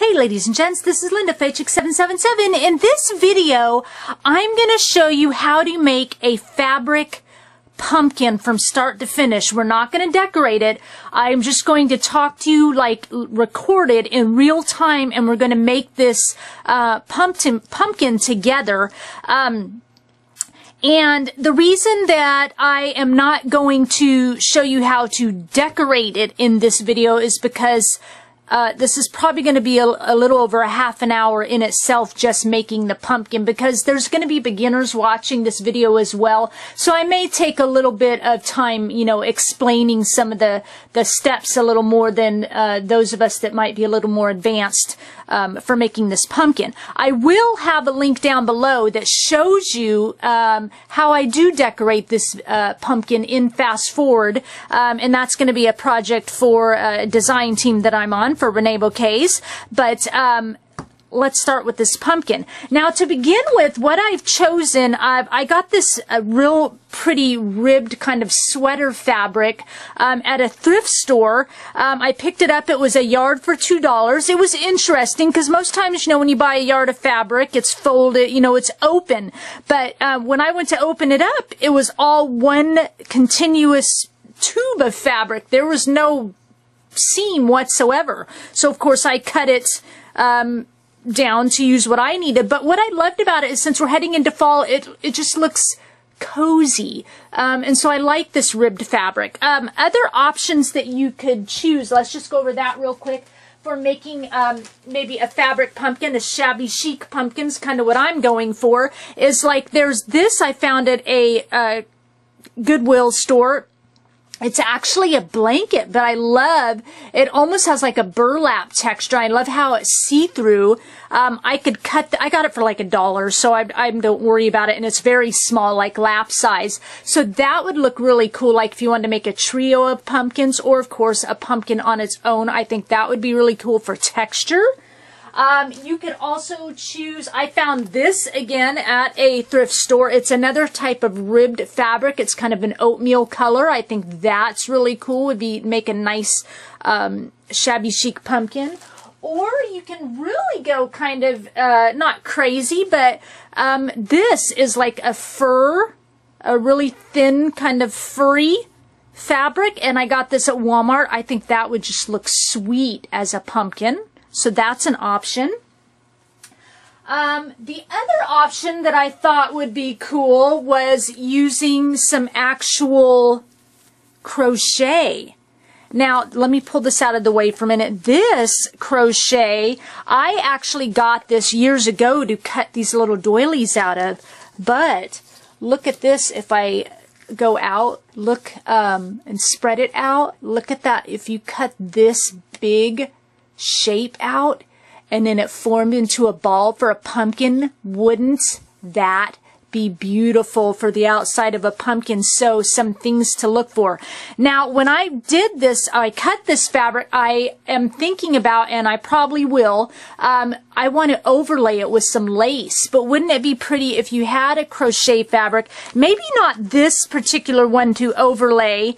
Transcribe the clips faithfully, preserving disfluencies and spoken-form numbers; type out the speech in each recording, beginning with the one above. Hey ladies and gents, this is Linda Faythchik seven seven seven. In this video, I'm going to show you how to make a fabric pumpkin from start to finish. We're not going to decorate it. I'm just going to talk to you like recorded in real time, and we're going to make this uh, pumpkin, pumpkin together. Um, And the reason that I am not going to show you how to decorate it in this video is because uh, this is probably going to be a, a little over a half an hour in itself just making the pumpkin, because there's going to be beginners watching this video as well. So I may take a little bit of time, you know, explaining some of the, the steps a little more than uh, those of us that might be a little more advanced Um, for making this pumpkin. I will have a link down below that shows you um, how I do decorate this uh, pumpkin in fast forward, um, and that's going to be a project for a design team that I'm on for Renee Bouquets. But um, let's start with this pumpkin. Now, to begin with, what I've chosen, I've, I got this uh, real pretty ribbed kind of sweater fabric um, at a thrift store. Um, I picked it up. It was a yard for two dollars. It was interesting because most times, you know, when you buy a yard of fabric, it's folded, you know, it's open. But uh, when I went to open it up, it was all one continuous tube of fabric. There was no seam whatsoever. So of course, I cut it um, down to use what I needed. But what I loved about it is, since we're heading into fall, it it just looks cozy, um, and so I like this ribbed fabric. Um, other options that you could choose, let's just go over that real quick, for making um, maybe a fabric pumpkin, a shabby chic pumpkin's kind of what I'm going for, is like there's this I found at a uh, Goodwill store. It's actually a blanket, but I love, it almost has like a burlap texture. I love how it's see-through. Um, I could cut, the, I got it for like a dollar, so I, I don't worry about it. And it's very small, like lap size. So that would look really cool, like if you wanted to make a trio of pumpkins, or of course a pumpkin on its own. I think that would be really cool for texture. Um, you could also choose, I found this again at a thrift store. It's another type of ribbed fabric. It's kind of an oatmeal color. I think that's really cool. Would be make a nice um, shabby chic pumpkin. Or you can really go kind of, uh, not crazy, but um, this is like a fur, a really thin kind of furry fabric. And I got this at Walmart. I think that would just look sweet as a pumpkin. So that's an option. Um, the other option that I thought would be cool was using some actual crochet. Now, let me pull this out of the way for a minute. This crochet, I actually got this years ago to cut these little doilies out of. But look at this. If I go out, look um, and spread it out, look at that. If you cut this big shape out and then it formed into a ball for a pumpkin, wouldn't that be beautiful for the outside of a pumpkin? So some things to look for. Now, when I did this, I cut this fabric, I am thinking about, and I probably will, um, I want to overlay it with some lace. But wouldn't it be pretty if you had a crochet fabric, maybe not this particular one to overlay,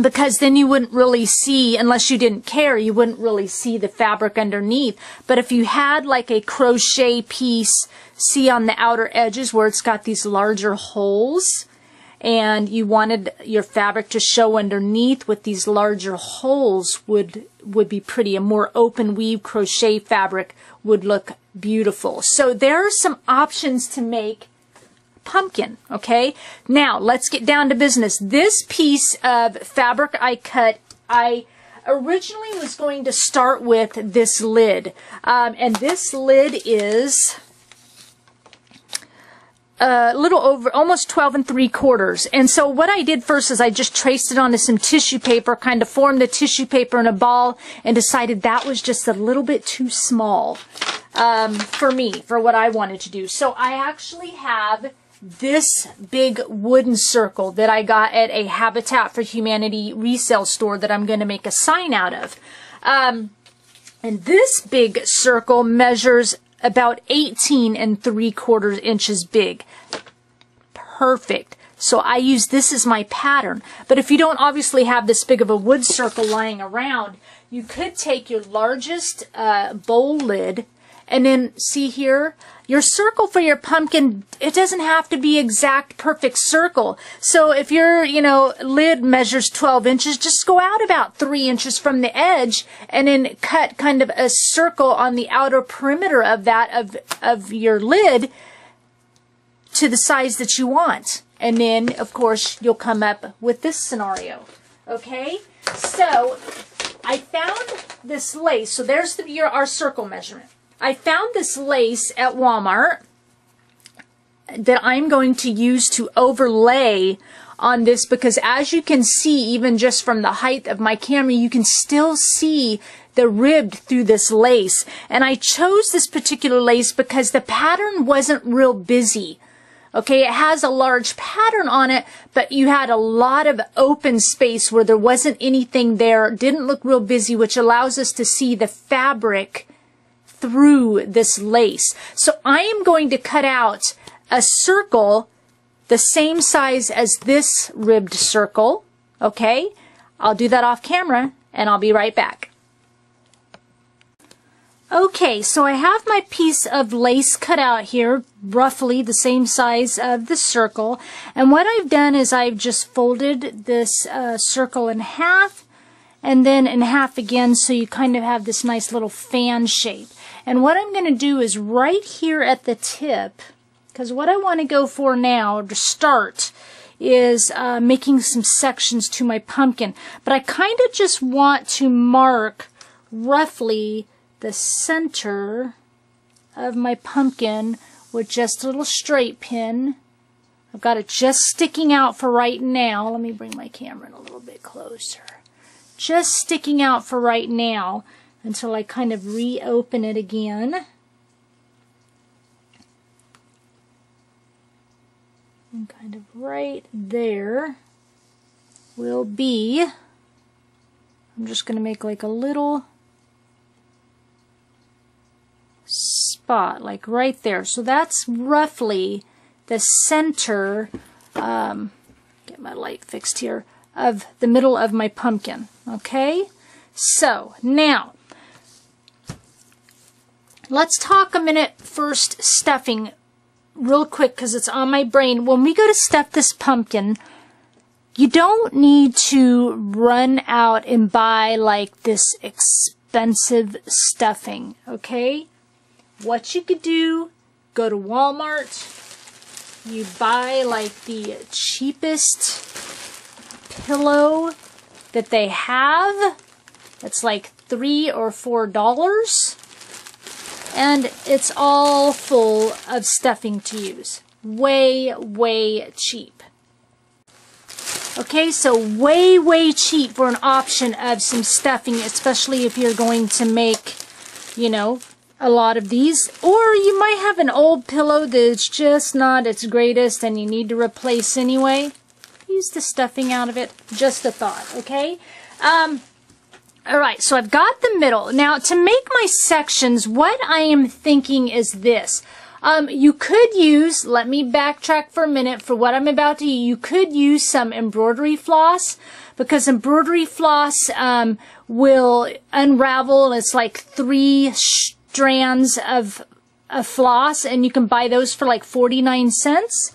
because then you wouldn't really see, unless you didn't care, you wouldn't really see the fabric underneath. But if you had like a crochet piece, see on the outer edges where it's got these larger holes, and you wanted your fabric to show underneath with these larger holes, would would be pretty. A more open weave crochet fabric would look beautiful. So there are some options to make pumpkin. Okay, now let's get down to business. This piece of fabric I cut, I originally was going to start with this lid, um, and this lid is a little over, almost twelve and three quarters. And so what I did first is I just traced it onto some tissue paper, kind of formed the tissue paper in a ball, and decided that was just a little bit too small um, for me, for what I wanted to do. So I actually have this big wooden circle that I got at a Habitat for Humanity resale store that I'm going to make a sign out of. Um, and this big circle measures about eighteen and three quarters inches big. Perfect. So I use this as my pattern. But if you don't obviously have this big of a wood circle lying around, you could take your largest uh, bowl lid and then see here, your circle for your pumpkin, it doesn't have to be exact perfect circle. So if your, you know, lid measures twelve inches, just go out about three inches from the edge and then cut kind of a circle on the outer perimeter of that, of, of your lid to the size that you want. And then, of course, you'll come up with this scenario, okay? So, I found this lace. So, there's the, your, our circle measurement. I found this lace at Walmart that I'm going to use to overlay on this because, as you can see, even just from the height of my camera, you can still see the ribbed through this lace. And I chose this particular lace because the pattern wasn't real busy. Okay, it has a large pattern on it, but you had a lot of open space where there wasn't anything there, didn't look real busy, which allows us to see the fabric through this lace. So I am going to cut out a circle the same size as this ribbed circle. Okay, I'll do that off camera and I'll be right back. Okay, so I have my piece of lace cut out here, roughly the same size of the circle. And what I've done is I've just folded this uh, circle in half and then in half again, so you kind of have this nice little fan shape. And what I'm going to do is right here at the tip, because what I want to go for now to start is uh, making some sections to my pumpkin. But I kind of just want to mark roughly the center of my pumpkin with just a little straight pin. I've got it just sticking out for right now. Let me bring my camera in a little bit closer. Just sticking out for right now until I kind of reopen it again. And kind of right there will be, I'm just going to make like a little spot, like right there. So that's roughly the center, um, get my light fixed here, of the middle of my pumpkin. Okay, so now let's talk a minute first stuffing real quick, because it's on my brain. When we go to stuff this pumpkin, you don't need to run out and buy like this expensive stuffing, okay? What you could do, go to Walmart, you buy like the cheapest pillow that they have. It's like three or four dollars. And it's all full of stuffing to use. Way, way cheap. Okay, so way, way cheap for an option of some stuffing, especially if you're going to make, you know, a lot of these, or you might have an old pillow that's just not its greatest and you need to replace anyway. Use the stuffing out of it. Just a thought, okay? Um, Alright, so I've got the middle. Now, to make my sections, what I am thinking is this. Um, you could use, let me backtrack for a minute for what I'm about to use, you could use some embroidery floss, because embroidery floss um, will unravel, and it's like three sh strands of, of floss, and you can buy those for like forty-nine cents.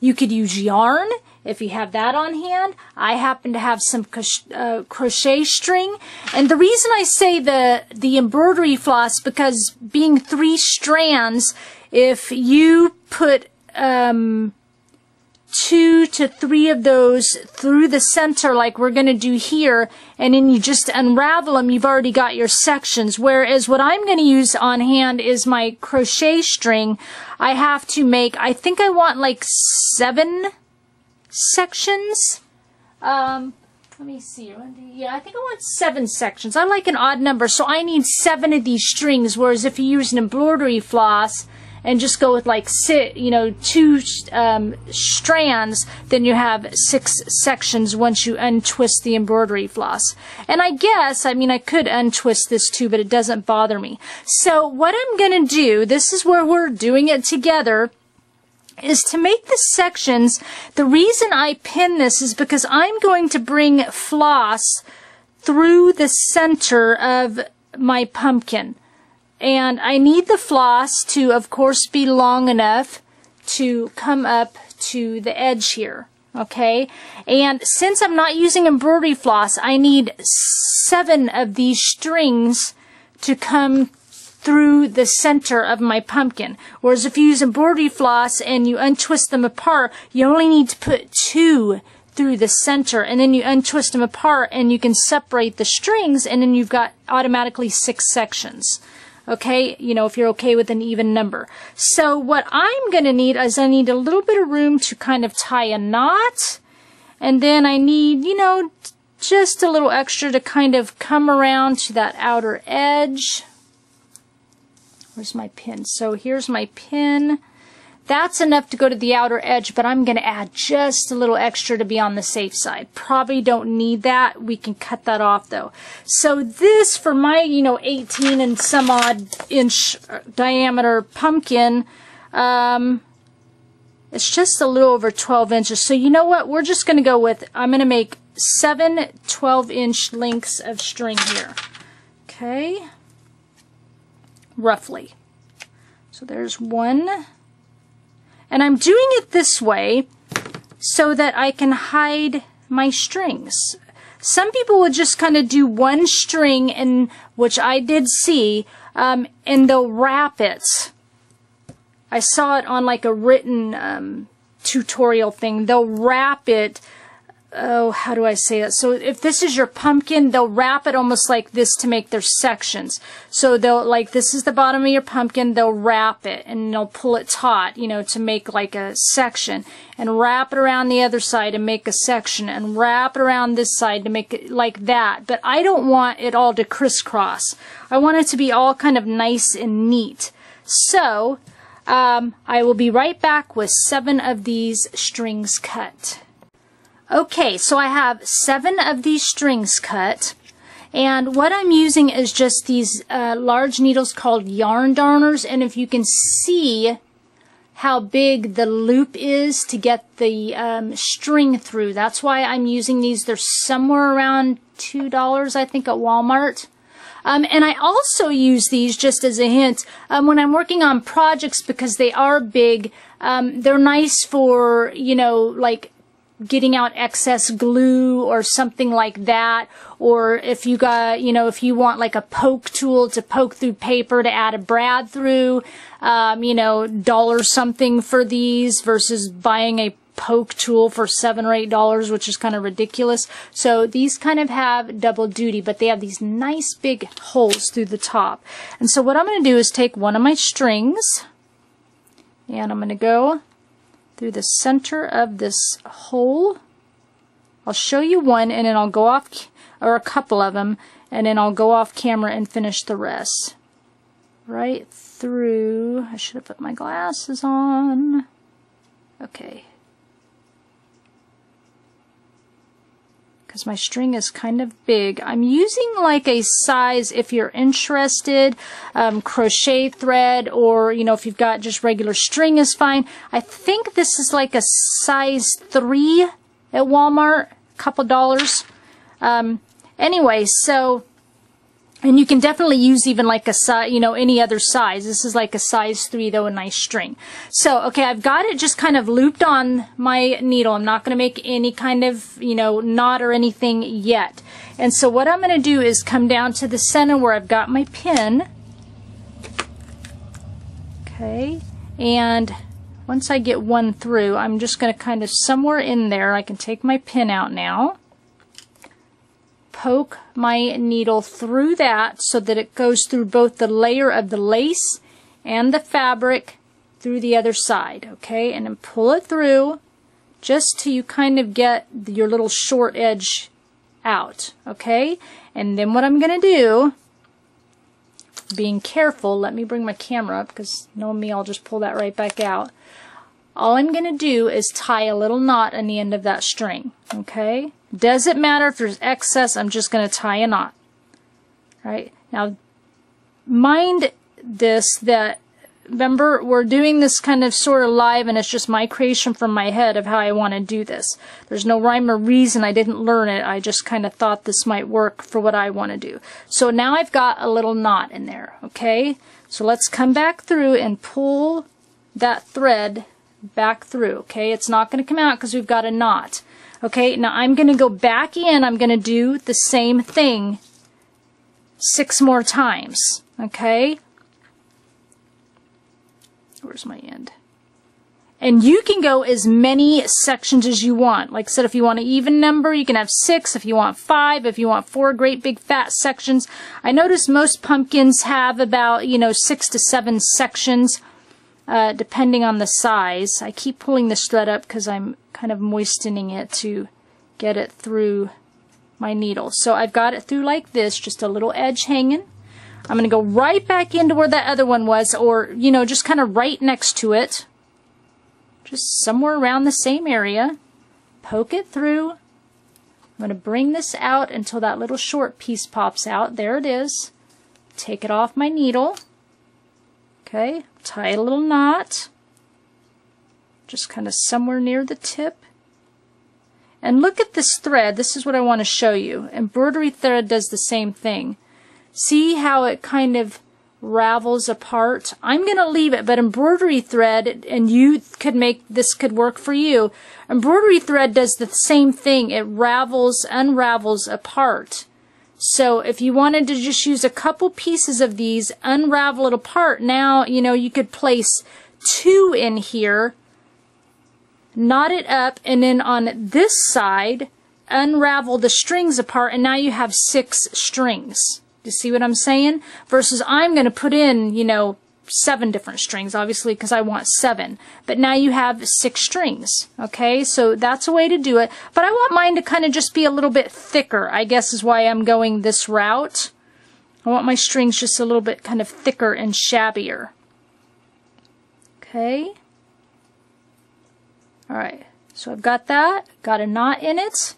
You could use yarn if you have that on hand. I happen to have some uh, crochet string, and the reason I say the the embroidery floss, because being three strands, if you put um, two to three of those through the center like we're going to do here, and then you just unravel them, you've already got your sections. Whereas what I'm going to use on hand is my crochet string. I have to make, I think I want like seven sections. Um, let me see. Yeah, I think I want seven sections. I like an odd number, so I need seven of these strings, whereas if you use an embroidery floss and just go with like sit, you know, two um, strands, then you have six sections once you untwist the embroidery floss. And I guess, I mean, I could untwist this too, but it doesn't bother me. So what I'm going to do, this is where we're doing it together. is to make the sections. The reason I pin this is because I'm going to bring floss through the center of my pumpkin. And I need the floss to, of course, be long enough to come up to the edge here. Okay, and since I'm not using embroidery floss, I need seven of these strings to come through the center of my pumpkin. Whereas if you use embroidery floss and you untwist them apart, you only need to put two through the center, and then you untwist them apart and you can separate the strings, and then you've got automatically six sections. Okay, you know, if you're okay with an even number. So what I'm going to need is I need a little bit of room to kind of tie a knot. And then I need, you know, just a little extra to kind of come around to that outer edge. Where's my pin? So here's my pin. That's enough to go to the outer edge, but I'm going to add just a little extra to be on the safe side. Probably don't need that. We can cut that off though. So this, for my, you know, eighteen and some odd inch diameter pumpkin, um, it's just a little over twelve inches. So you know what? We're just going to go with, I'm going to make seven twelve inch lengths of string here. Okay. Roughly. So there's one. And I'm doing it this way so that I can hide my strings. Some people would just kind of do one string, and which I did see, um, and they'll wrap it. I saw it on like a written um, tutorial thing. They'll wrap it. Oh, how do I say that? So if this is your pumpkin, they'll wrap it almost like this to make their sections. So they'll, like, this is the bottom of your pumpkin, they'll wrap it and they'll pull it taut, you know, to make like a section, and wrap it around the other side and make a section, and wrap it around this side to make it like that. But I don't want it all to crisscross. I want it to be all kind of nice and neat. So um, I will be right back with seven of these strings cut. Okay, so I have seven of these strings cut, and what I'm using is just these uh, large needles called yarn darners, and if you can see how big the loop is to get the um, string through, that's why I'm using these. They're somewhere around two dollars, I think, at Walmart. Um, and I also use these, just as a hint, um, when I'm working on projects, because they are big. Um, they're nice for, you know, like getting out excess glue or something like that, or if you got, you know, if you want like a poke tool to poke through paper to add a brad through, um, you know, dollar something for these versus buying a poke tool for seven or eight dollars, which is kind of ridiculous. So these kind of have double duty, but they have these nice big holes through the top. And so what I'm going to do is take one of my strings, and I'm going to go through the center of this hole. I'll show you one, and then I'll go off, or a couple of them, and then I'll go off camera and finish the rest. Right through. I should have put my glasses on. Okay. Because my string is kind of big. I'm using like a size, if you're interested, um, crochet thread, or, you know, if you've got just regular string is fine. I think this is like a size three at Walmart, a couple dollars. Um, anyway, so, and you can definitely use even like a size, you know, any other size. This is like a size three though, a nice string. So, okay, I've got it just kind of looped on my needle. I'm not going to make any kind of, you know, knot or anything yet. And so what I'm going to do is come down to the center where I've got my pin. Okay, and once I get one through, I'm just going to kind of somewhere in there, I can take my pin out now, poke my needle through that so that it goes through both the layer of the lace and the fabric through the other side, okay? And then pull it through just till you kind of get your little short edge out, okay? And then what I'm going to do, being careful, let me bring my camera up, because knowing me, I'll just pull that right back out. All I'm going to do is tie a little knot on the end of that string, okay? Doesn't matter if there's excess, I'm just going to tie a knot. All right, now mind this, that Remember, we're doing this kind of sort of live, and it's just my creation from my head of how I want to do this. There's no rhyme or reason. I didn't learn it. I just kind of thought this might work for what I want to do. So now I've got a little knot in there, okay? So let's come back through and pull that thread back through, okay? It's not going to come out because we've got a knot. Okay, now I'm going to go back in. I'm going to do the same thing six more times, okay? Where's my end? And you can go as many sections as you want. Like I said, if you want an even number, you can have six. If you want five, if you want four great big fat sections. I notice most pumpkins have about, you know, six to seven sections, uh, depending on the size. I keep pulling this thread up because I'm kind of moistening it to get it through my needle. So I've got it through like this, just a little edge hanging. I'm going to go right back into where that other one was, or, you know, just kind of right next to it. Just somewhere around the same area. Poke it through. I'm going to bring this out until that little short piece pops out. There it is. Take it off my needle. Okay, tie a little knot. Just kind of somewhere near the tip. And look at this thread. This is what I want to show you. Embroidery thread does the same thing. See how it kind of ravels apart? I'm going to leave it, but embroidery thread, and you could make this could work for you. Embroidery thread does the same thing. It ravels, unravels apart. So if you wanted to just use a couple pieces of these, unravel it apart, now, you know, you could place two in here, knot it up, and then on this side, unravel the strings apart, and now you have six strings. You see what I'm saying? Versus I'm going to put in, you know, seven different strings, obviously, because I want seven. But now you have six strings, okay? So that's a way to do it. But I want mine to kind of just be a little bit thicker, I guess is why I'm going this route. I want my strings just a little bit kind of thicker and shabbier. Okay? All right. So I've got that. Got a knot in it.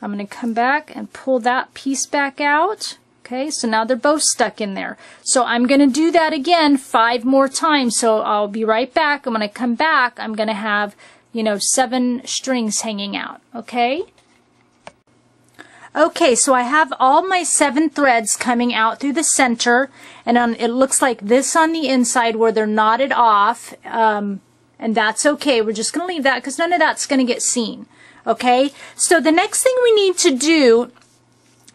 I'm going to come back and pull that piece back out. Okay, so now they're both stuck in there. So I'm going to do that again five more times. So I'll be right back. And when I come back, I'm going to have, you know, seven strings hanging out. Okay? Okay, so I have all my seven threads coming out through the center. And on, it looks like this on the inside where they're knotted off. Um, and that's okay. We're just going to leave that because none of that's going to get seen. Okay? So the next thing we need to do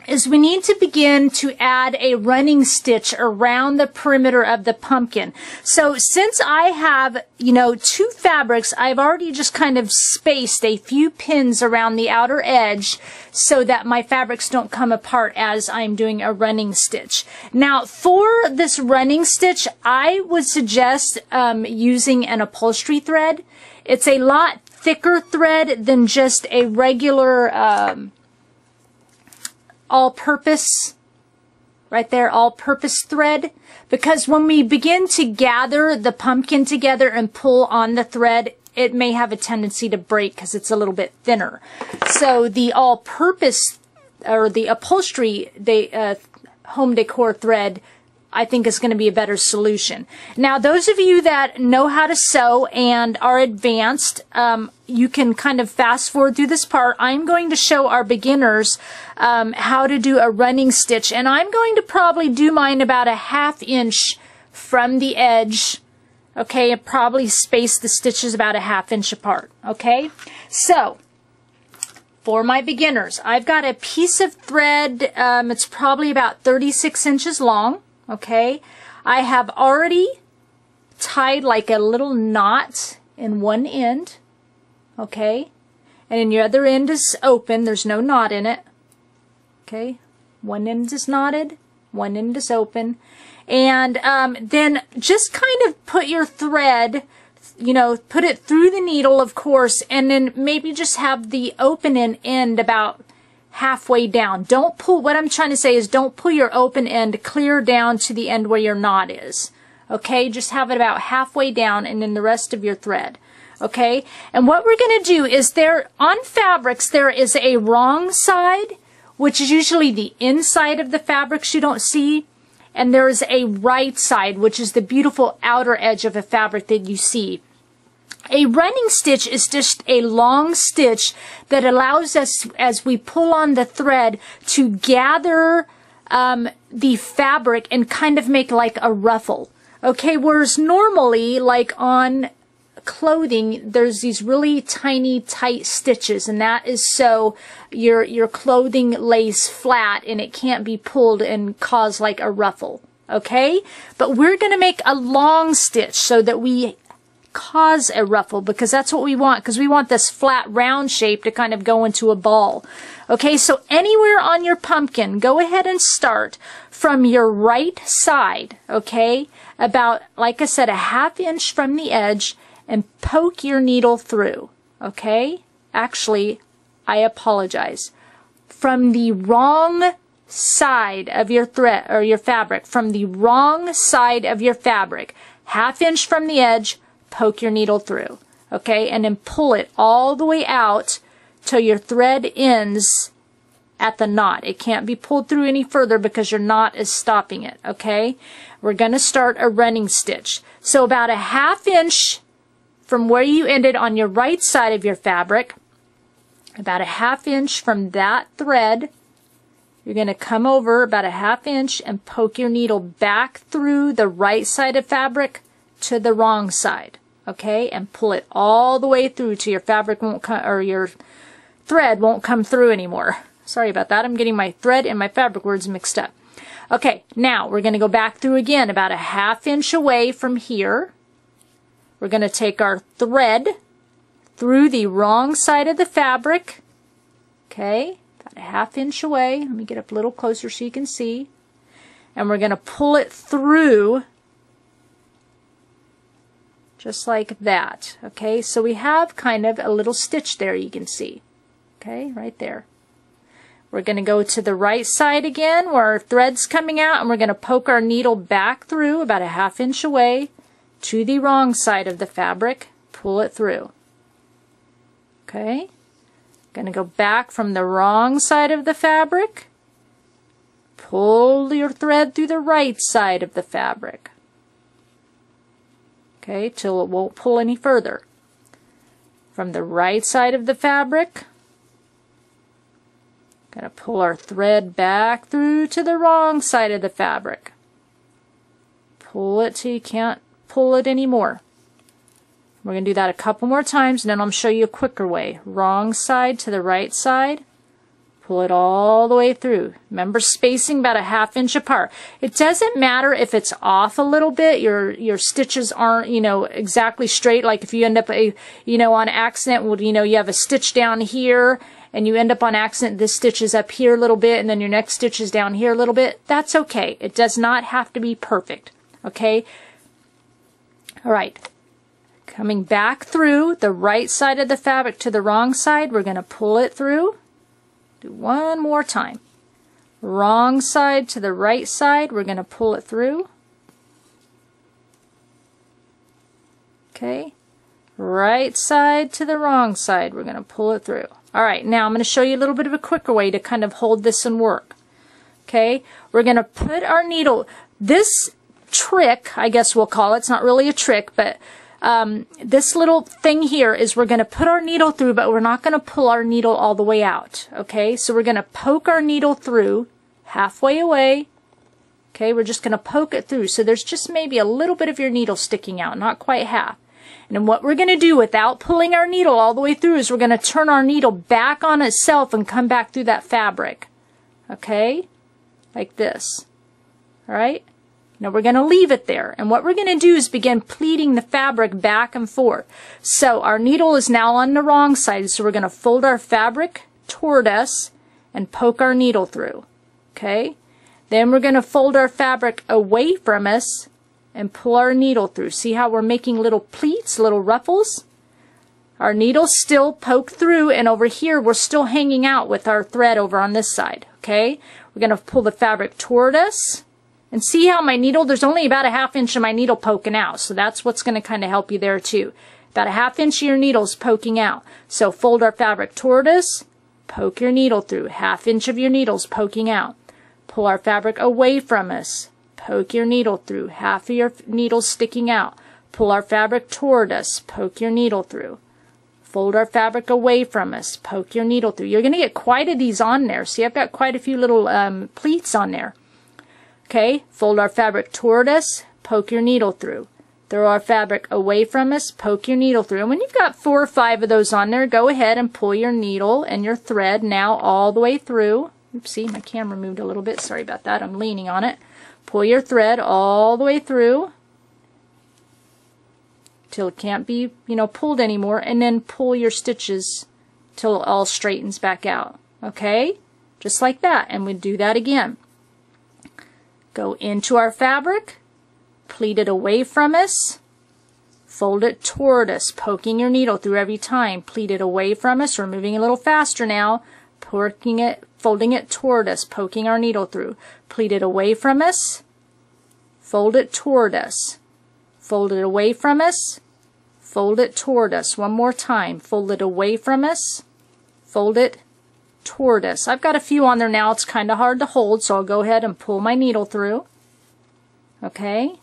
is we need to begin to add a running stitch around the perimeter of the pumpkin. So since I have, you know, two fabrics, I've already just kind of spaced a few pins around the outer edge so that my fabrics don't come apart as I'm doing a running stitch. Now, for this running stitch, I would suggest um, using an upholstery thread. It's a lot thicker thread than just a regular um, all-purpose, right there, all-purpose thread, because when we begin to gather the pumpkin together and pull on the thread, it may have a tendency to break because it's a little bit thinner. So the all-purpose or the upholstery de uh, home decor thread, I think, is going to be a better solution. Now, those of you that know how to sew and are advanced, um, you can kind of fast forward through this part. I'm going to show our beginners um, how to do a running stitch, and I'm going to probably do mine about a half inch from the edge, okay, and probably space the stitches about a half inch apart, okay? So, for my beginners, I've got a piece of thread, um, it's probably about thirty-six inches long. Okay, I have already tied like a little knot in one end, okay, and then your other end is open, there's no knot in it, okay, one end is knotted, one end is open, and um, then just kind of put your thread, you know, put it through the needle, of course, and then maybe just have the open end about halfway down. Don't pull, what I'm trying to say is don't pull your open end clear down to the end where your knot is. Okay, just have it about halfway down and then the rest of your thread. Okay, and what we're going to do is there, on fabrics, there is a wrong side, which is usually the inside of the fabrics you don't see, and there is a right side, which is the beautiful outer edge of the fabric that you see. A running stitch is just a long stitch that allows us, as we pull on the thread, to gather um, the fabric and kind of make like a ruffle. Okay, whereas normally, like on clothing, there's these really tiny, tight stitches, and that is so your your clothing lays flat and it can't be pulled and cause like a ruffle. Okay, but we're going to make a long stitch so that we cause a ruffle, because that's what we want, because we want this flat round shape to kind of go into a ball. Okay, so anywhere on your pumpkin, go ahead and start from your right side, okay, about, like I said, a half inch from the edge, and poke your needle through. Okay, actually, I apologize, from the wrong side of your thread or your fabric, from the wrong side of your fabric, half inch from the edge, poke your needle through, okay, and then pull it all the way out till your thread ends at the knot. It can't be pulled through any further because your knot is stopping it, okay? We're going to start a running stitch. So about a half inch from where you ended on your right side of your fabric, about a half inch from that thread, you're going to come over about a half inch and poke your needle back through the right side of fabric to the wrong side. Okay, and pull it all the way through till your fabric won't come, or your thread won't come through anymore. Sorry about that. I'm getting my thread and my fabric words mixed up. Okay, now we're going to go back through again about a half inch away from here. We're going to take our thread through the wrong side of the fabric. Okay, about a half inch away. Let me get up a little closer so you can see. And we're going to pull it through just like that. Okay, so we have kind of a little stitch there, you can see. Okay, right there. We're going to go to the right side again where our thread's coming out, and we're going to poke our needle back through about a half inch away to the wrong side of the fabric. Pull it through. Okay, going to go back from the wrong side of the fabric. Pull your thread through the right side of the fabric. Okay, till it won't pull any further. From the right side of the fabric, gonna pull our thread back through to the wrong side of the fabric. Pull it till you can't pull it anymore. We're gonna do that a couple more times, and then I'll show you a quicker way. Wrong side to the right side. Pull it all the way through. Remember, spacing about a half inch apart. It doesn't matter if it's off a little bit, your your stitches aren't, you know, exactly straight. Like if you end up a, you know, on accident, well, you know, you have a stitch down here and you end up on accident, this stitch is up here a little bit and then your next stitch is down here a little bit. That's okay. It does not have to be perfect. Okay? All right. Coming back through the right side of the fabric to the wrong side, we're going to pull it through. Do one more time. Wrong side to the right side, we're going to pull it through. Okay, right side to the wrong side, we're going to pull it through. All right, now I'm going to show you a little bit of a quicker way to kind of hold this and work. Okay, we're going to put our needle, this trick, I guess we'll call it, it's not really a trick, but um, this little thing here is we're going to put our needle through, but we're not going to pull our needle all the way out. Okay, so we're going to poke our needle through halfway away. Okay, we're just going to poke it through. So there's just maybe a little bit of your needle sticking out, not quite half. And then what we're going to do without pulling our needle all the way through is we're going to turn our needle back on itself and come back through that fabric. Okay, like this. All right. Now we're going to leave it there, and what we're going to do is begin pleating the fabric back and forth. So our needle is now on the wrong side, so we're going to fold our fabric toward us and poke our needle through. Okay? Then we're going to fold our fabric away from us and pull our needle through. See how we're making little pleats, little ruffles? Our needle's still poked through, and over here we're still hanging out with our thread over on this side. Okay? We're going to pull the fabric toward us. And see how my needle, there's only about a half inch of my needle poking out. So that's what's going to kind of help you there too. About a half inch of your needle's poking out. So fold our fabric toward us, poke your needle through. Half inch of your needle's poking out. Pull our fabric away from us, poke your needle through, half of your needle sticking out. Pull our fabric toward us, poke your needle through. Fold our fabric away from us, poke your needle through. You're going to get quite a these on there. See, I've got quite a few little um, pleats on there. Okay, fold our fabric toward us, poke your needle through. Throw our fabric away from us, poke your needle through. And when you've got four or five of those on there, go ahead and pull your needle and your thread now all the way through. Oopsie, my camera moved a little bit. Sorry about that. I'm leaning on it. Pull your thread all the way through till it can't be, you know, pulled anymore, and then pull your stitches till it all straightens back out. Okay? Just like that. And we do that again. Go into our fabric, pleat it away from us, fold it toward us, poking your needle through every time, pleat it away from us. We're moving a little faster now, poking it, folding it toward us, poking our needle through, pleat it away from us, fold it toward us. Fold it away from us, fold it toward us. One more time. Fold it away from us, fold it toward us. I've got a few on there now. It's kind of hard to hold, so I'll go ahead and pull my needle through. Okay?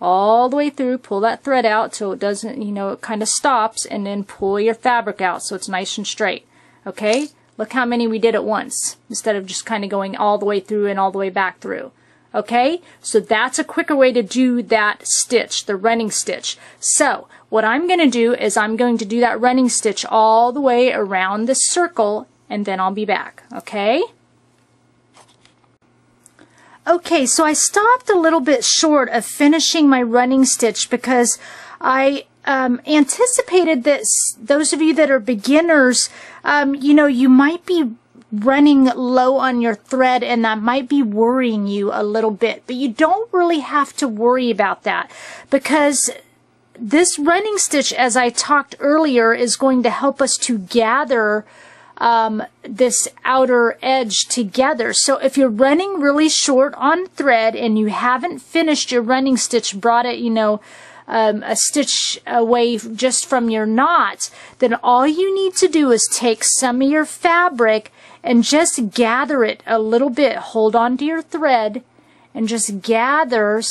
All the way through. Pull that thread out till it doesn't, you know, it kind of stops, and then pull your fabric out so it's nice and straight. Okay? Look how many we did at once instead of just kind of going all the way through and all the way back through. Okay, so that's a quicker way to do that stitch, the running stitch. So what I'm going to do is I'm going to do that running stitch all the way around the circle, and then I'll be back. Okay? Okay, so I stopped a little bit short of finishing my running stitch because I um, anticipated that those of you that are beginners, um, you know, you might be running low on your thread, and that might be worrying you a little bit, but you don't really have to worry about that, because this running stitch, as I talked earlier, is going to help us to gather um, this outer edge together. So if you're running really short on thread and you haven't finished your running stitch, brought it, you know, Um, a stitch away just from your knot, then all you need to do is take some of your fabric and just gather it a little bit. Hold on to your thread and just gather,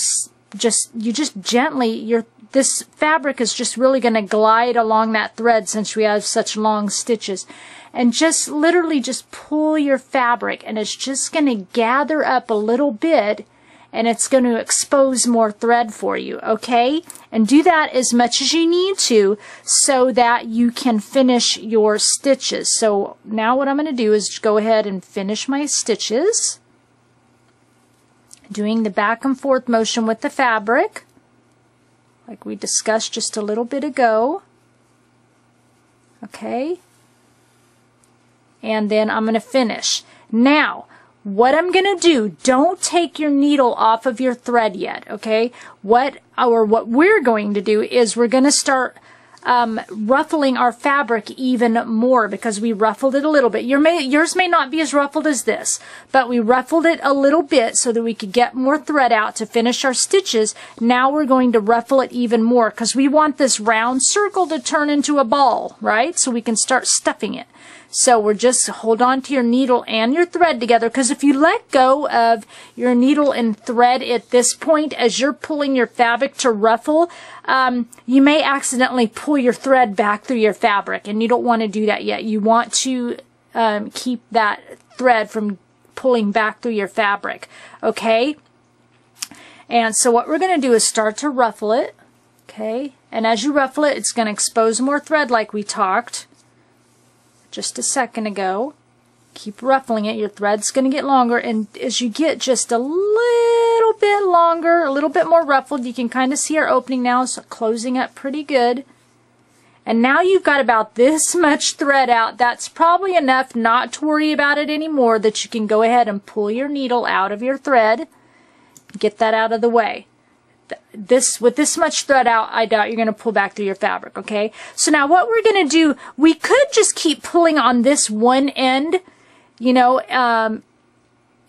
just you just gently, your this fabric is just really going to glide along that thread since we have such long stitches. And just literally just pull your fabric, and it's just going to gather up a little bit, and it's going to expose more thread for you, okay? And do that as much as you need to so that you can finish your stitches. So now what I'm going to do is go ahead and finish my stitches, doing the back and forth motion with the fabric, like we discussed just a little bit ago, okay? And then I'm going to finish. Now, what I'm going to do, don't take your needle off of your thread yet, okay? What our, what we're going to do is we're going to start um, ruffling our fabric even more, because we ruffled it a little bit. Your may, yours may not be as ruffled as this, but we ruffled it a little bit so that we could get more thread out to finish our stitches. Now we're going to ruffle it even more because we want this round circle to turn into a ball, right? So we can start stuffing it. So we're just hold on to your needle and your thread together, because if you let go of your needle and thread at this point as you're pulling your fabric to ruffle, um, you may accidentally pull your thread back through your fabric, and you don't want to do that yet. You want to um, keep that thread from pulling back through your fabric, okay? And so what we're going to do is start to ruffle it, okay? And as you ruffle it, it's going to expose more thread like we talked just a second ago. Keep ruffling it. Your thread's going to get longer, and as you get just a little bit longer, a little bit more ruffled, you can kind of see our opening now, so closing up pretty good. And now you've got about this much thread out. That's probably enough not to worry about it anymore, that you can go ahead and pull your needle out of your thread. Get that out of the way. This, with this much thread out, I doubt you're going to pull back through your fabric, okay? So now what we're going to do, we could just keep pulling on this one end, you know, um,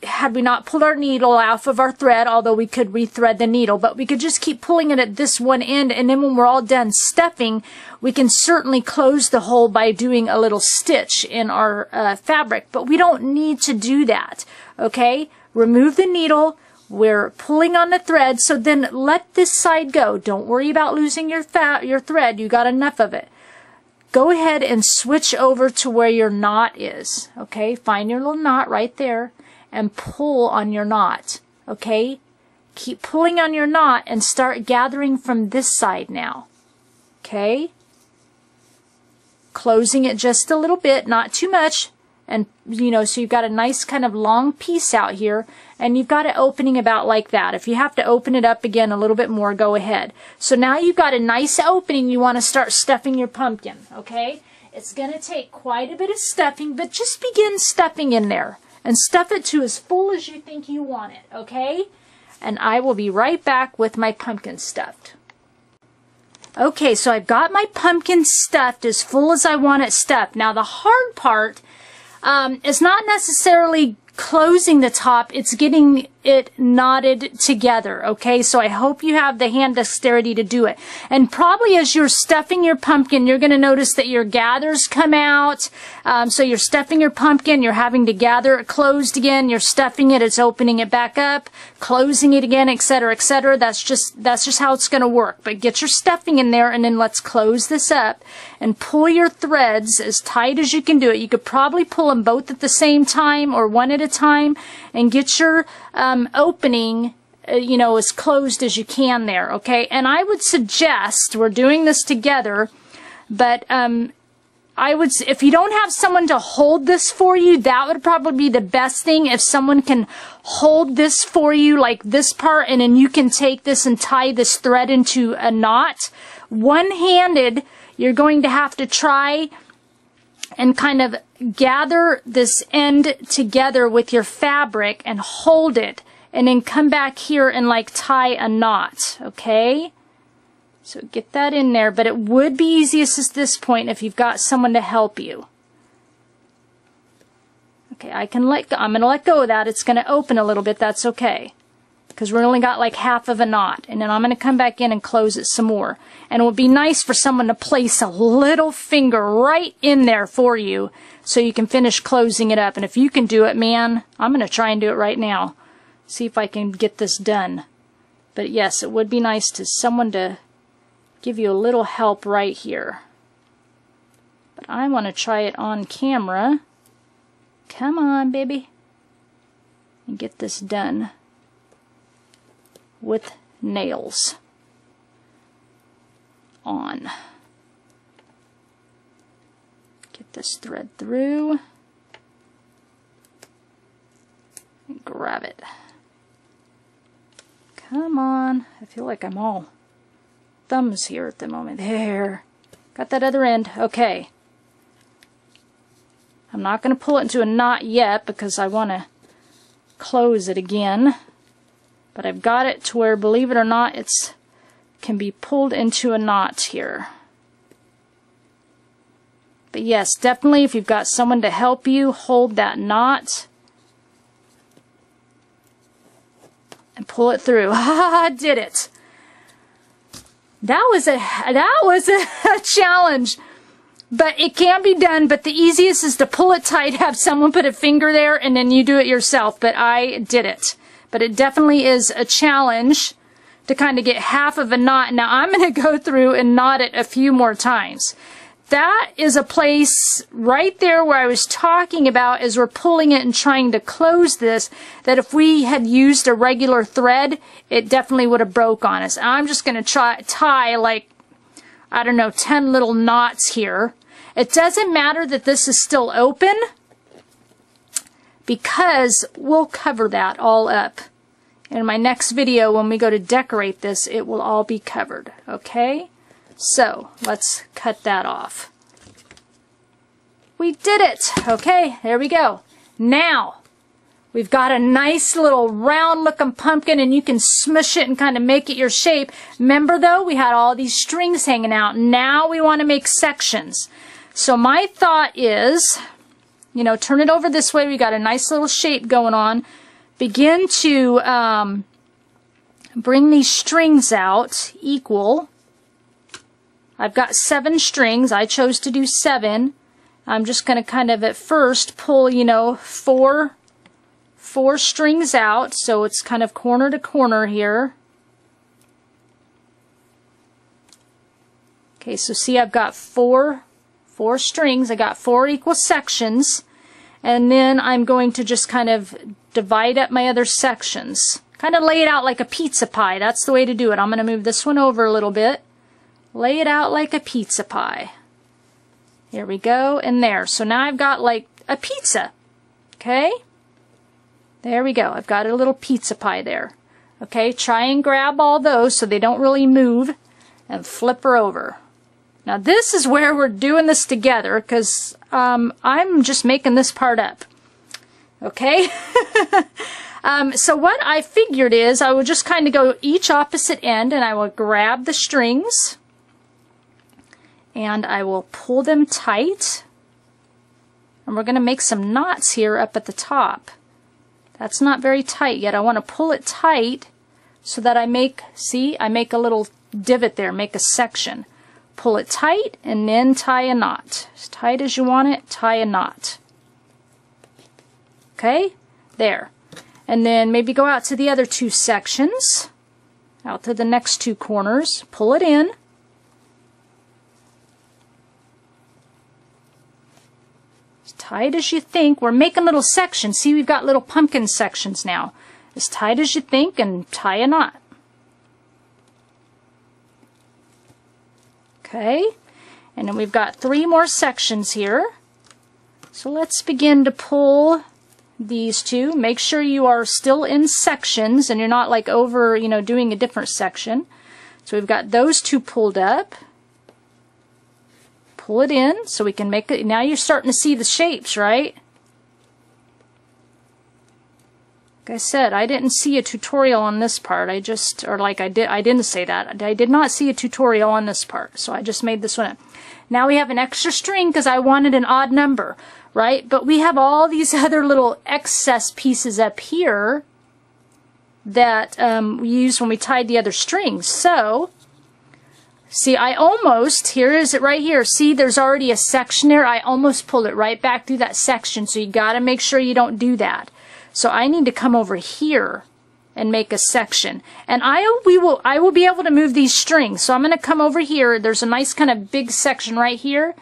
had we not pulled our needle off of our thread, although we could rethread the needle, but we could just keep pulling it at this one end, and then when we're all done stuffing, we can certainly close the hole by doing a little stitch in our uh, fabric, but we don't need to do that, okay? Remove the needle, We're pulling on the thread, so then let this side go. Don't worry about losing your, th your thread. You got enough of it. Go ahead and switch over to where your knot is, okay? Find your little knot right there and pull on your knot, okay? Keep pulling on your knot and start gathering from this side now, okay? Closing it just a little bit, not too much. And, you know, so you've got a nice kind of long piece out here, and you've got it opening about like that. If you have to open it up again a little bit more, go ahead. So now you've got a nice opening. You want to start stuffing your pumpkin, okay? It's going to take quite a bit of stuffing, but just begin stuffing in there and stuff it to as full as you think you want it, okay? And I will be right back with my pumpkin stuffed. Okay, so I've got my pumpkin stuffed as full as I want it stuffed. Now the hard part Um, it's not necessarily closing the top, it's getting it knotted together, okay? So I hope you have the hand dexterity to do it. And probably as you're stuffing your pumpkin, you're going to notice that your gathers come out. Um, so you're stuffing your pumpkin, you're having to gather it closed again, you're stuffing it, it's opening it back up, closing it again, et cetera, et cetera. That's just, that's just how it's going to work. But get your stuffing in there, and then let's close this up and pull your threads as tight as you can do it. You could probably pull them both at the same time or one at a time, and get your um, opening uh, you know, as closed as you can there, okay? And I would suggest, we're doing this together, but um, I would, if you don't have someone to hold this for you, that would probably be the best thing, if someone can hold this for you, like this part, and then you can take this and tie this thread into a knot. One-handed, you're going to have to try and kind of gather this end together with your fabric and hold it, and then come back here and like tie a knot, okay? So get that in there, but it would be easiest at this point if you've got someone to help you. Okay, I can let go. I'm gonna let go of that. It's gonna open a little bit, that's okay, because we only got like half of a knot, and then I'm going to come back in and close it some more. And it would be nice for someone to place a little finger right in there for you so you can finish closing it up. And if you can do it, man, I'm going to try and do it right now. See if I can get this done. But yes, it would be nice to someone to give you a little help right here. But I want to try it on camera. Come on, baby. And get this done with nails on. Get this thread through and grab it. Come on. I feel like I'm all thumbs here at the moment. There. Got that other end. Okay. I'm not going to pull it into a knot yet because I want to close it again. But I've got it to where, believe it or not, it's can be pulled into a knot here. But yes, definitely if you've got someone to help you, hold that knot and pull it through. I did it. That was a that was a challenge. But it can be done, but the easiest is to pull it tight, have someone put a finger there, and then you do it yourself. But I did it. But it definitely is a challenge to kind of get half of a knot. Now I'm going to go through and knot it a few more times. That is a place right there where I was talking about as we're pulling it and trying to close this, that if we had used a regular thread, it definitely would have broke on us. I'm just going to try tie like, I don't know, ten little knots here. It doesn't matter that this is still open, because we'll cover that all up. In my next video, when we go to decorate this, it will all be covered, okay? So, let's cut that off. We did it! Okay, there we go. Now, we've got a nice little round-looking pumpkin, and you can smush it and kind of make it your shape. Remember, though, we had all these strings hanging out. Now we want to make sections. So my thought is, you know, turn it over this way. We got a nice little shape going on. Begin to um, bring these strings out equal. I've got seven strings. I chose to do seven. I'm just going to kind of at first pull, you know, four, four strings out, so it's kind of corner to corner here. Okay, so see, I've got four four strings, I got four equal sections, and then I'm going to just kind of divide up my other sections. Kind of lay it out like a pizza pie. That's the way to do it. I'm going to move this one over a little bit. Lay it out like a pizza pie. Here we go, and there. So now I've got like a pizza. Okay? There we go. I've got a little pizza pie there. Okay, try and grab all those so they don't really move, and flip her over. Now this is where we're doing this together, because um, I'm just making this part up. Okay? um, so what I figured is I will just kind of go each opposite end, and I will grab the strings and I will pull them tight. And we're going to make some knots here up at the top. That's not very tight yet. I want to pull it tight so that I make, see, I make a little divot there, make a section. Pull it tight and then tie a knot. As tight as you want it, tie a knot. Okay, there. And then maybe go out to the other two sections, out to the next two corners, pull it in. As tight as you think. We're making little sections. See, we've got little pumpkin sections now. As tight as you think, and tie a knot. Okay, and then we've got three more sections here. So let's begin to pull these two. Make sure you are still in sections and you're not like over, you know, doing a different section. So we've got those two pulled up. Pull it in so we can make it. Now you're starting to see the shapes, right? Like I said, I didn't see a tutorial on this part. I just, or like I did, I didn't say that. I did not see a tutorial on this part, so I just made this one up. Now we have an extra string because I wanted an odd number, right? But we have all these other little excess pieces up here that um, we used when we tied the other strings. So, see, I almost, here is it right here. See, there's already a section there. I almost pulled it right back through that section, so you got to make sure you don't do that. So I need to come over here and make a section. And I we will I will be able to move these strings. So I'm going to come over here. There's a nice kind of big section right here,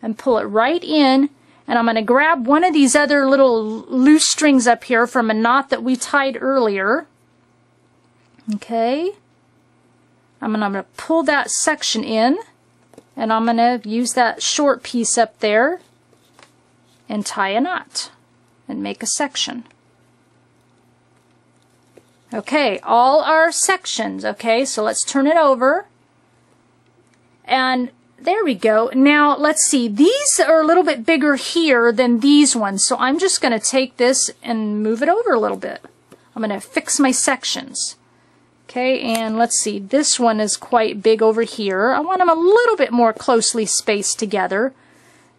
and pull it right in. And I'm going to grab one of these other little loose strings up here from a knot that we tied earlier. Okay. I'm going to pull that section in, and I'm going to use that short piece up there and tie a knot and make a section. Okay, all our sections. Okay, so let's turn it over. And there we go. Now, let's see. These are a little bit bigger here than these ones. So I'm just going to take this and move it over a little bit. I'm going to fix my sections. Okay, and let's see. This one is quite big over here. I want them a little bit more closely spaced together.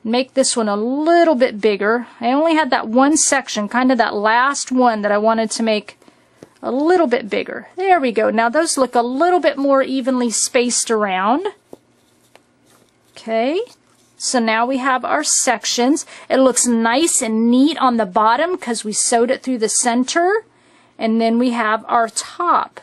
Make this one a little bit bigger. I only had that one section, kind of that last one that I wanted to make a little bit bigger. There we go. Now those look a little bit more evenly spaced around. Okay, so now we have our sections. It looks nice and neat on the bottom because we sewed it through the center, and then we have our top.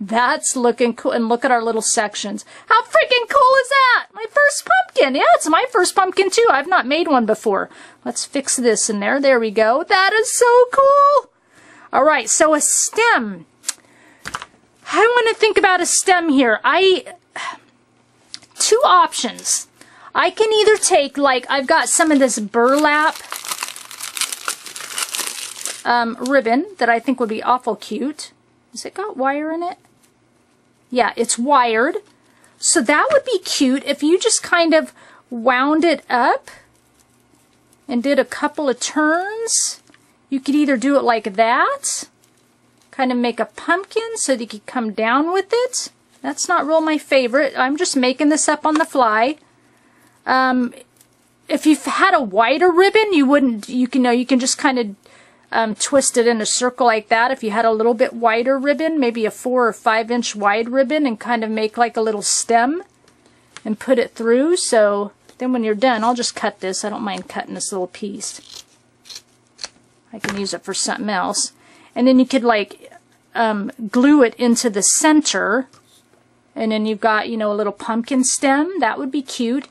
That's looking cool. And look at our little sections. How freaking cool is that? My first pumpkin. Yeah, it's my first pumpkin too. I've not made one before. Let's fix this in there. There we go. That is so cool. All right, so a stem. I want to think about a stem here. I two options. I can either take, like, I've got some of this burlap um, ribbon that I think would be awful cute. Has it got wire in it? Yeah, it's wired. So that would be cute if you just kind of wound it up and did a couple of turns. You could either do it like that, kind of make a pumpkin so that you could come down with it. That's not real my favorite. I'm just making this up on the fly. Um, if you've had a wider ribbon, you wouldn't, you can know, you can just kind of um, twist it in a circle like that. If you had a little bit wider ribbon, maybe a four or five inch wide ribbon, and kind of make like a little stem and put it through. So then when you're done, I'll just cut this. I don't mind cutting this little piece. I can use it for something else. And then you could like um, glue it into the center. And then you've got, you know, a little pumpkin stem. That would be cute.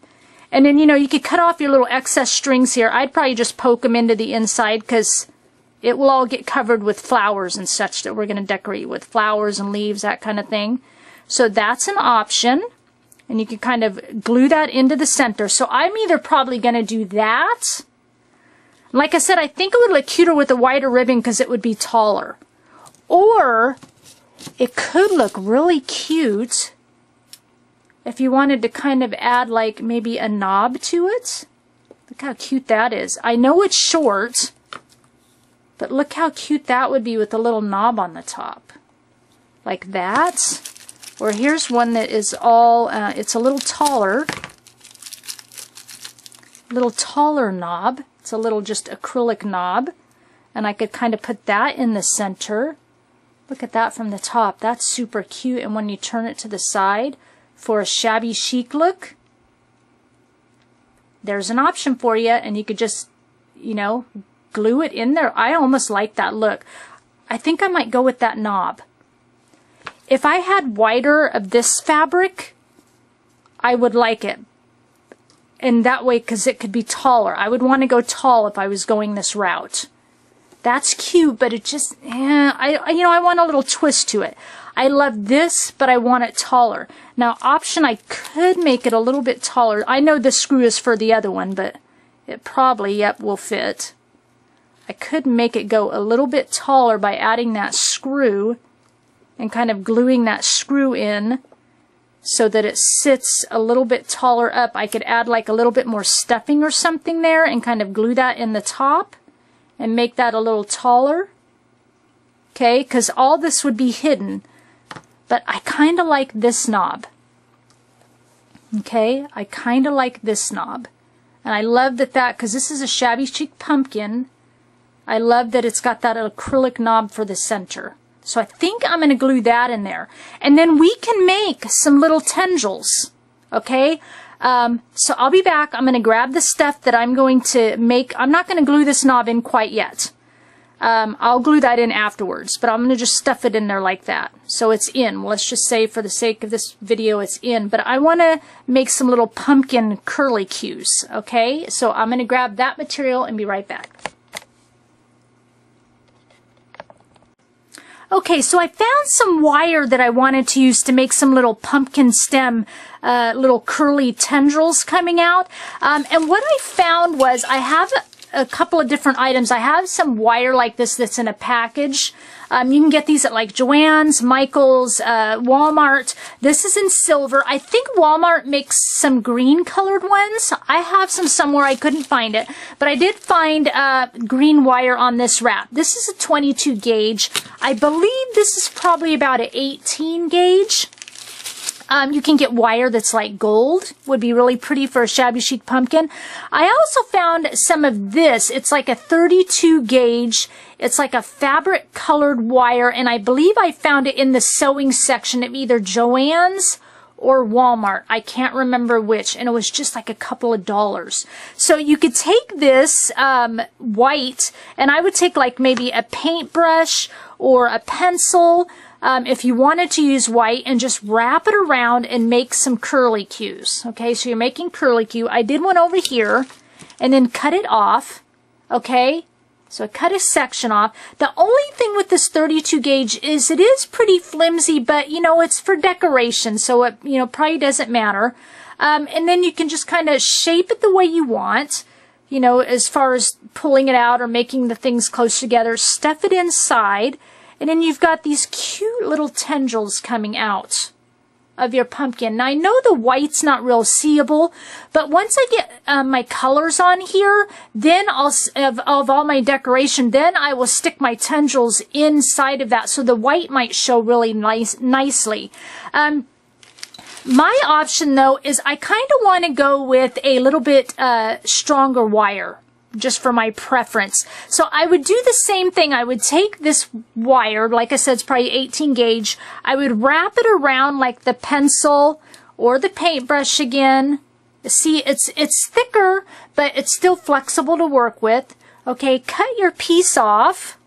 And then, you know, you could cut off your little excess strings here. I'd probably just poke them into the inside because it will all get covered with flowers and such that we're going to decorate with flowers and leaves, that kind of thing. So that's an option. And you can kind of glue that into the center. So I'm either probably going to do that. Like I said, I think it would look cuter with a wider ribbon because it would be taller. Or it could look really cute if you wanted to kind of add like maybe a knob to it. Look how cute that is. I know it's short, but look how cute that would be with a little knob on the top. Like that. Or here's one that is all, uh, it's a little taller. Little taller knob. It's a little just acrylic knob. And I could kind of put that in the center. Look at that from the top. That's super cute. And when you turn it to the side for a shabby chic look, there's an option for you. And you could just, you know, glue it in there. I almost like that look. I think I might go with that knob. If I had wider of this fabric, I would like it. And that way, because it could be taller. I would want to go tall if I was going this route. That's cute, but it just, eh, I, you know, I want a little twist to it. I love this, but I want it taller. Now, option, I could make it a little bit taller. I know this screw is for the other one, but it probably, yep, will fit. I could make it go a little bit taller by adding that screw and kind of gluing that screw in so that it sits a little bit taller up. I could add like a little bit more stuffing or something there and kind of glue that in the top and make that a little taller. Okay, because all this would be hidden. But I kind of like this knob. Okay, I kind of like this knob. And I love that that, because this is a shabby chic pumpkin, I love that it's got that acrylic knob for the center. So I think I'm going to glue that in there. And then we can make some little tendrils. Okay? Um, so I'll be back. I'm going to grab the stuff that I'm going to make. I'm not going to glue this knob in quite yet. Um, I'll glue that in afterwards. But I'm going to just stuff it in there like that. So it's in. Let's just say for the sake of this video, it's in. But I want to make some little pumpkin curlicues. Okay? So I'm going to grab that material and be right back. Okay, so I found some wire that I wanted to use to make some little pumpkin stem, uh, little curly tendrils coming out. Um, and what I found was I have a couple of different items. I have some wire like this that's in a package. Um, you can get these at like Joanne's, Michael's, uh, Walmart. This is in silver. I think Walmart makes some green colored ones. I have some somewhere. I couldn't find it, but I did find uh, green wire on this wrap. This is a twenty-two gauge. I believe this is probably about an eighteen gauge. Um, you can get wire that's like gold. Would be really pretty for a shabby chic pumpkin. I also found some of this. It's like a thirty-two gauge. It's like a fabric colored wire, and I believe I found it in the sewing section of either Joann's or Walmart. I can't remember which, and it was just like a couple of dollars. So you could take this um, white, and I would take like maybe a paintbrush or a pencil, Um, if you wanted to use white, and just wrap it around and make some curlicues. Okay, so you're making curlicue. I did one over here and then cut it off. Okay, so I cut a section off. The only thing with this thirty-two gauge is it is pretty flimsy, but you know, it's for decoration, so it, you know, probably doesn't matter. Um, and then you can just kind of shape it the way you want, you know, as far as pulling it out or making the things close together. Stuff it inside. And then you've got these cute little tendrils coming out of your pumpkin. Now, I know the white's not real seeable, but once I get uh, my colors on here, then I'll, of, of all my decoration, then I will stick my tendrils inside of that, so the white might show really nice, nicely. Um, my option, though, is I kind of want to go with a little bit uh, stronger wire, just for my preference. So I would do the same thing. I would take this wire, like I said, it's probably eighteen gauge. I would wrap it around like the pencil or the paintbrush again. See, it's, it's thicker, but it's still flexible to work with. Okay, cut your piece off.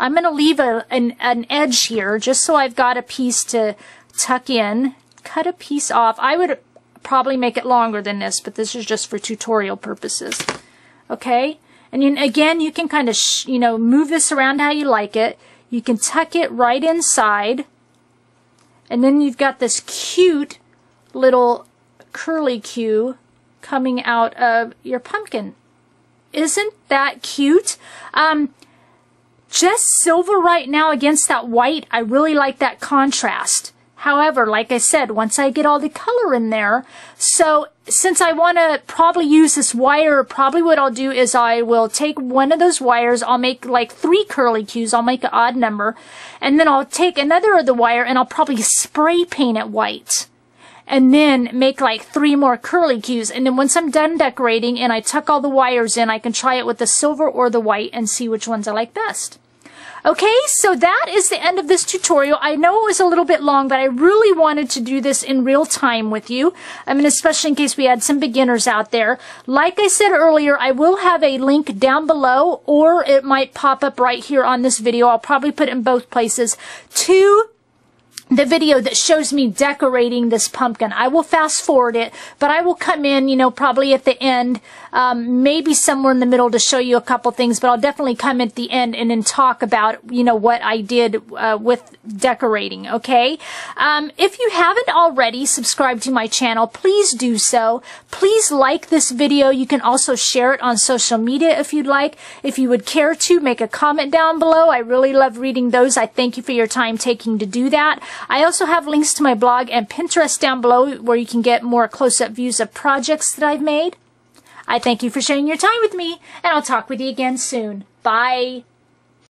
I'm going to leave a, an, an edge here just so I've got a piece to tuck in. Cut a piece off. I would probably make it longer than this, but this is just for tutorial purposes. Okay, and then again, you can kind of, sh you know, move this around how you like it. You can tuck it right inside, and then you've got this cute little curlicue coming out of your pumpkin. Isn't that cute? Um, just silver right now against that white, I really like that contrast. However, like I said, once I get all the color in there, so since I want to probably use this wire, probably what I'll do is I will take one of those wires, I'll make like three curlicues, I'll make an odd number, and then I'll take another of the wire and I'll probably spray paint it white. And then make like three more curlicues. And then once I'm done decorating and I tuck all the wires in, I can try it with the silver or the white and see which ones I like best. Okay, so that is the end of this tutorial. I know it was a little bit long, but I really wanted to do this in real time with you. I mean, especially in case we had some beginners out there. Like I said earlier, I will have a link down below, or it might pop up right here on this video. I'll probably put it in both places to the video that shows me decorating this pumpkin. I will fast forward it, but I will come in, you know, probably at the end, um, maybe somewhere in the middle to show you a couple things, but I'll definitely come at the end and then talk about, you know, what I did uh, with decorating, okay? Um, if you haven't already subscribed to my channel, please do so. Please like this video. You can also share it on social media if you'd like. If you would care to, make a comment down below. I really love reading those. I thank you for your time taking to do that. I also have links to my blog and Pinterest down below where you can get more close-up views of projects that I've made. I thank you for sharing your time with me, and I'll talk with you again soon. Bye!